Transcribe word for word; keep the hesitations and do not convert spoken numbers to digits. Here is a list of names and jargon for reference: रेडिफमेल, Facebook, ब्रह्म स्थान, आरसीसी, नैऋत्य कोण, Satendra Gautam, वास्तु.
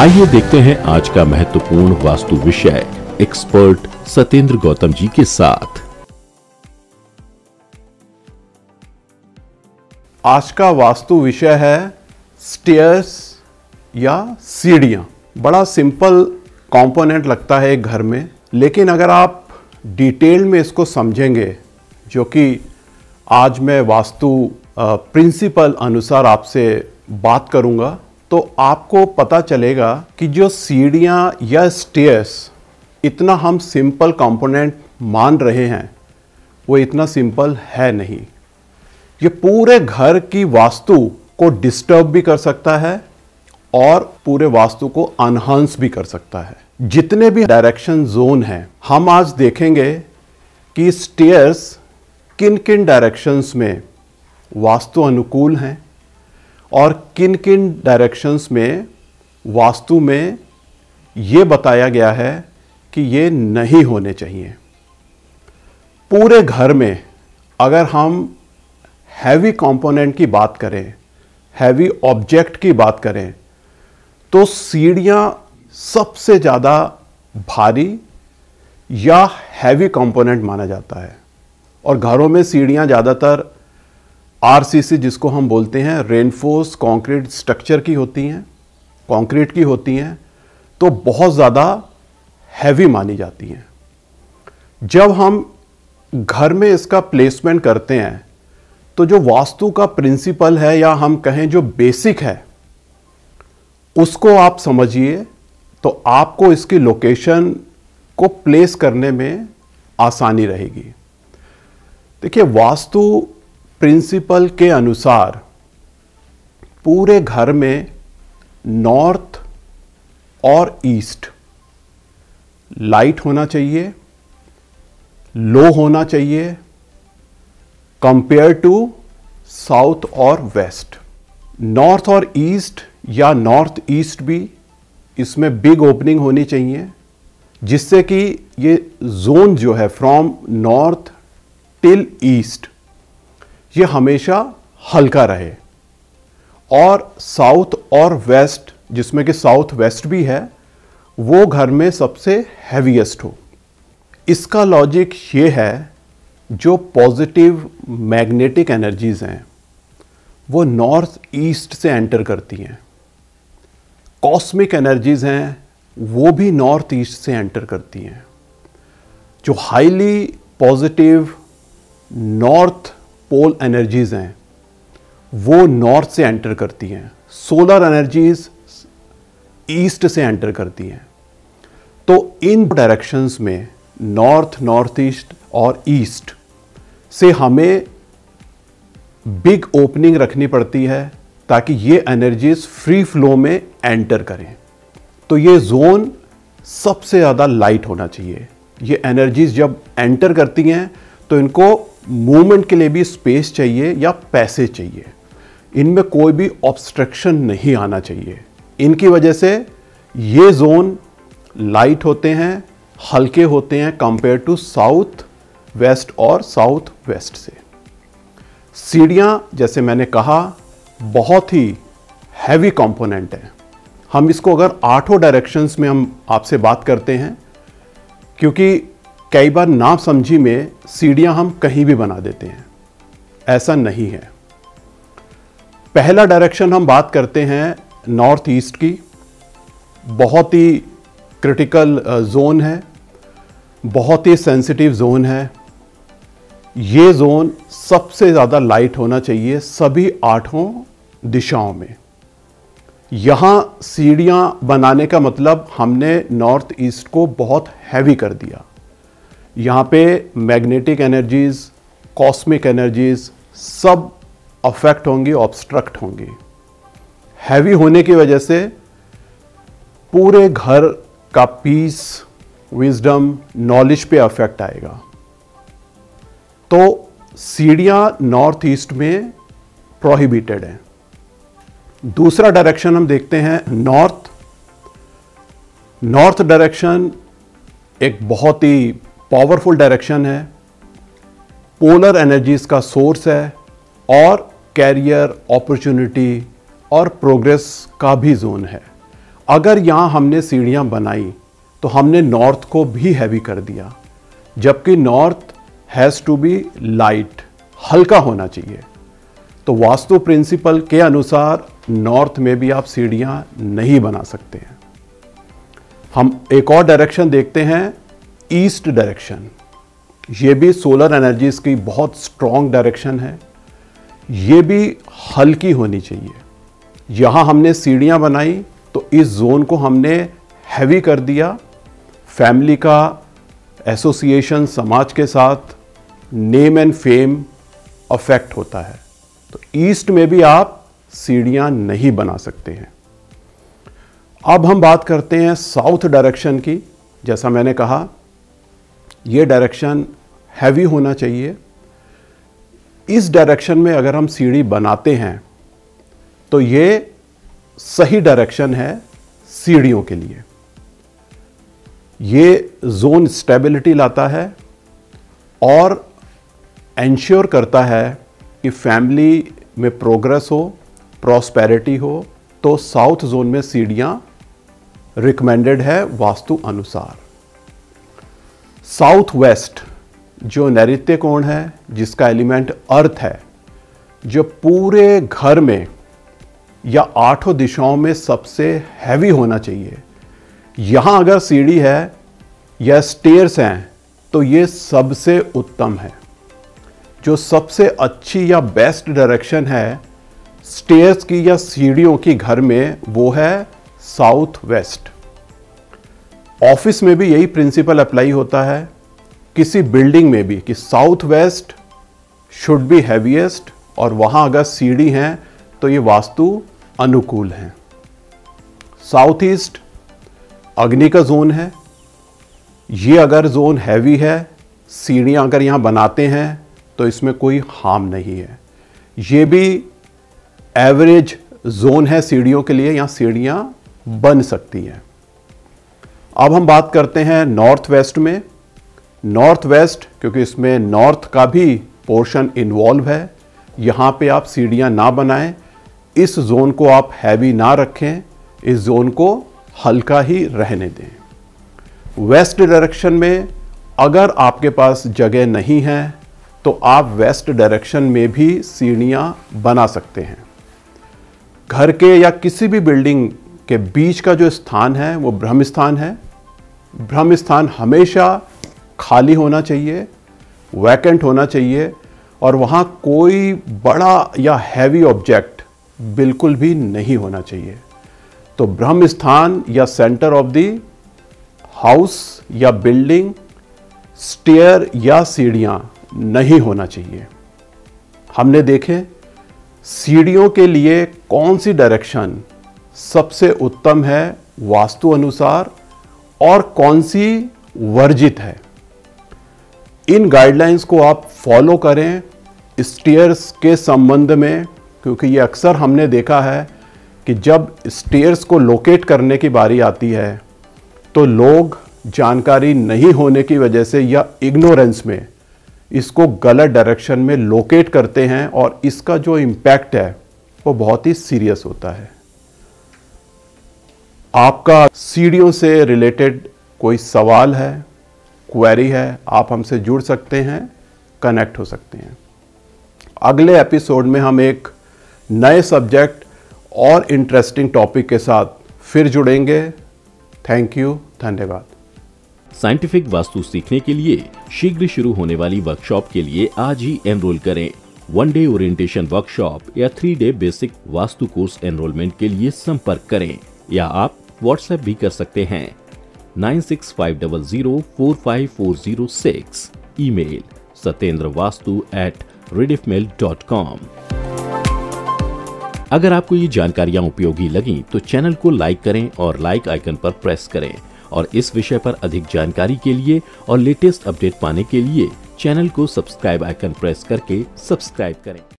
आइए देखते हैं आज का महत्वपूर्ण वास्तु विषय एक्सपर्ट सतेंद्र गौतम जी के साथ। आज का वास्तु विषय है स्टेयर्स या सीढ़ियां। बड़ा सिंपल कंपोनेंट लगता है एक घर में, लेकिन अगर आप डिटेल में इसको समझेंगे, जो कि आज मैं वास्तु प्रिंसिपल अनुसार आपसे बात करूंगा, तो आपको पता चलेगा कि जो सीढ़ियां या स्टेयर्स इतना हम सिंपल कंपोनेंट मान रहे हैं, वो इतना सिंपल है नहीं। ये पूरे घर की वास्तु को डिस्टर्ब भी कर सकता है और पूरे वास्तु को एनहांस भी कर सकता है। जितने भी डायरेक्शन जोन हैं, हम आज देखेंगे कि स्टेयर्स किन किन डायरेक्शंस में वास्तु अनुकूल हैं और किन किन डायरेक्शंस में वास्तु में ये बताया गया है कि ये नहीं होने चाहिए। पूरे घर में अगर हम हैवी कंपोनेंट की बात करें, हैवी ऑब्जेक्ट की बात करें, तो सीढ़ियाँ सबसे ज़्यादा भारी या हैवी कंपोनेंट माना जाता है। और घरों में सीढ़ियाँ ज़्यादातर आरसीसी, जिसको हम बोलते हैं, रेनफोर्स कंक्रीट स्ट्रक्चर की होती हैं, कंक्रीट की होती हैं, तो बहुत ज़्यादा हैवी मानी जाती हैं। जब हम घर में इसका प्लेसमेंट करते हैं, तो जो वास्तु का प्रिंसिपल है, या हम कहें जो बेसिक है, उसको आप समझिए, तो आपको इसकी लोकेशन को प्लेस करने में आसानी रहेगी। देखिए, वास्तु प्रिंसिपल के अनुसार पूरे घर में नॉर्थ और ईस्ट लाइट होना चाहिए, लो होना चाहिए, कंपेयर टू साउथ और वेस्ट। नॉर्थ और ईस्ट या नॉर्थ ईस्ट भी, इसमें बिग ओपनिंग होनी चाहिए, जिससे कि ये जोन जो है फ्रॉम नॉर्थ टिल ईस्ट, ये हमेशा हल्का रहे। और साउथ और वेस्ट, जिसमें कि साउथ वेस्ट भी है, वो घर में सबसे हैवीएस्ट हो। इसका लॉजिक ये है, जो पॉजिटिव मैग्नेटिक एनर्जीज़ हैं वो नॉर्थ ईस्ट से एंटर करती हैं, कॉस्मिक एनर्जीज़ हैं वो भी नॉर्थ ईस्ट से एंटर करती हैं। जो highly positive north pole energies हैं वो नॉर्थ से एंटर करती हैं, सोलर एनर्जीज़ ईस्ट से एंटर करती हैं। तो इन डायरेक्शंस में नॉर्थ, नॉर्थ ईस्ट और ईस्ट से हमें बिग ओपनिंग रखनी पड़ती है, ताकि ये एनर्जीज़ फ्री फ्लो में एंटर करें। तो ये जोन सबसे ज़्यादा लाइट होना चाहिए। ये एनर्जीज़ जब एंटर करती हैं तो इनको मूवमेंट के लिए भी स्पेस चाहिए या पैसेज चाहिए। इनमें कोई भी ऑब्स्ट्रक्शन नहीं आना चाहिए। इनकी वजह से ये जोन लाइट होते हैं, हल्के होते हैं कंपेयर टू साउथ वेस्ट और साउथ वेस्ट से। सीढ़ियाँ, जैसे मैंने कहा, बहुत ही हैवी कंपोनेंट है। हम इसको अगर आठों डायरेक्शंस में हम आपसे बात करते हैं, क्योंकि कई बार ना समझी में सीढ़ियां हम कहीं भी बना देते हैं, ऐसा नहीं है। पहला डायरेक्शन हम बात करते हैं नॉर्थ ईस्ट की, बहुत ही क्रिटिकल जोन है, बहुत ही सेंसिटिव जोन है। ये जोन सबसे ज़्यादा लाइट होना चाहिए सभी आठों दिशाओं में। यहाँ सीढ़ियां बनाने का मतलब हमने नॉर्थ ईस्ट को बहुत हैवी कर दिया। यहाँ पे मैग्नेटिक एनर्जीज़, कॉस्मिक एनर्जीज़ सब अफेक्ट होंगी, ऑब्स्ट्रक्ट होंगी। हैवी होने की वजह से पूरे घर का पीस, विजडम, नॉलेज पे अफेक्ट आएगा। तो सीढ़ियाँ नॉर्थ ईस्ट में प्रोहिबिटेड हैं। दूसरा डायरेक्शन हम देखते हैं नॉर्थ। नॉर्थ डायरेक्शन एक बहुत ही पावरफुल डायरेक्शन है, पोलर एनर्जीज़ का सोर्स है और कैरियर, अपॉर्चुनिटी और प्रोग्रेस का भी जोन है। अगर यहाँ हमने सीढ़ियाँ बनाई तो हमने नॉर्थ को भी हैवी कर दिया, जबकि north has to be light, हल्का होना चाहिए। तो वास्तु प्रिंसिपल के अनुसार नॉर्थ में भी आप सीढ़ियाँ नहीं बना सकते हैं। हम एक और डायरेक्शन देखते हैं, ईस्ट डायरेक्शन। ये भी सोलर एनर्जीज की बहुत स्ट्रॉन्ग डायरेक्शन है। ये भी हल्की होनी चाहिए। यहाँ हमने सीढ़ियाँ बनाई तो इस जोन को हमने हैवी कर दिया, फैमिली का एसोसिएशन समाज के साथ, नेम एंड फेम अफेक्ट होता है। तो ईस्ट में भी आप सीढ़ियाँ नहीं बना सकते हैं। अब हम बात करते हैं साउथ डायरेक्शन की। जैसा मैंने कहा, ये डायरेक्शन हैवी होना चाहिए। इस डायरेक्शन में अगर हम सीढ़ी बनाते हैं तो ये सही डायरेक्शन है सीढ़ियों के लिए। ये जोन स्टेबिलिटी लाता है और एंश्योर करता है कि फैमिली में प्रोग्रेस हो, प्रॉस्पेरिटी हो। तो साउथ जोन में सीढ़ियाँ रिकमेंडेड है वास्तु अनुसार। साउथ वेस्ट जो नैऋत्य कोण है, जिसका एलिमेंट अर्थ है, जो पूरे घर में या आठों दिशाओं में सबसे हैवी होना चाहिए। यहाँ अगर सीढ़ी है या स्टेयर्स हैं तो ये सबसे उत्तम है। जो सबसे अच्छी या बेस्ट डायरेक्शन है स्टेयर्स की या सीढ़ियों की घर में, वो है साउथ वेस्ट। ऑफिस में भी यही प्रिंसिपल अप्लाई होता है, किसी बिल्डिंग में भी, कि south west should be heaviest, और वहाँ अगर सीढ़ी हैं तो ये वास्तु अनुकूल हैं। साउथ ईस्ट अग्नि का जोन है। ये अगर जोन हैवी है, सीढ़ियाँ अगर यहाँ बनाते हैं तो इसमें कोई हार्म नहीं है। ये भी एवरेज जोन है सीढ़ियों के लिए, यहाँ सीढ़ियाँ बन सकती हैं। अब हम बात करते हैं नॉर्थ वेस्ट में। नॉर्थ वेस्ट, क्योंकि इसमें नॉर्थ का भी पोर्शन इन्वॉल्व है, यहाँ पे आप सीढ़ियाँ ना बनाएं। इस जोन को आप हैवी ना रखें, इस जोन को हल्का ही रहने दें। वेस्ट डायरेक्शन में अगर आपके पास जगह नहीं है तो आप वेस्ट डायरेक्शन में भी सीढ़ियाँ बना सकते हैं। घर के या किसी भी बिल्डिंग के बीच का जो स्थान है वो ब्रह्म स्थान है। ब्रह्म स्थान हमेशा खाली होना चाहिए, वैकेंट होना चाहिए, और वहाँ कोई बड़ा या हैवी ऑब्जेक्ट बिल्कुल भी नहीं होना चाहिए। तो ब्रह्म स्थान या सेंटर ऑफ दी हाउस या बिल्डिंग स्टेयर या सीढ़ियाँ नहीं होना चाहिए। हमने देखे सीढ़ियों के लिए कौन सी डायरेक्शन सबसे उत्तम है वास्तु अनुसार और कौन सी वर्जित है। इन गाइडलाइंस को आप फॉलो करें स्टेयर्स के संबंध में, क्योंकि ये अक्सर हमने देखा है कि जब स्टेयर्स को लोकेट करने की बारी आती है तो लोग जानकारी नहीं होने की वजह से या इग्नोरेंस में इसको गलत डायरेक्शन में लोकेट करते हैं, और इसका जो इम्पैक्ट है वो बहुत ही सीरियस होता है। आपका सीढ़ियों से रिलेटेड कोई सवाल है, क्वेरी है, आप हमसे जुड़ सकते हैं, कनेक्ट हो सकते हैं। अगले एपिसोड में हम एक नए सब्जेक्ट और इंटरेस्टिंग टॉपिक के साथ फिर जुड़ेंगे। थैंक यू, धन्यवाद। साइंटिफिक वास्तु सीखने के लिए शीघ्र शुरू होने वाली वर्कशॉप के लिए आज ही एनरोल करें। वन डे ओरिएंटेशन वर्कशॉप या three day basic वास्तु course enrolment के लिए संपर्क करें, या आप व्हाट्सएप भी कर सकते हैं nine six five double zero four five four zero six. Email Satendra वास्तु at रेडिफमेल dot com. अगर आपको ये जानकारियां उपयोगी लगीं तो चैनल को लाइक करें और लाइक आइकन पर प्रेस करें, और इस विषय पर अधिक जानकारी के लिए और लेटेस्ट अपडेट पाने के लिए चैनल को सब्सक्राइब आइकन प्रेस करके सब्सक्राइब करें।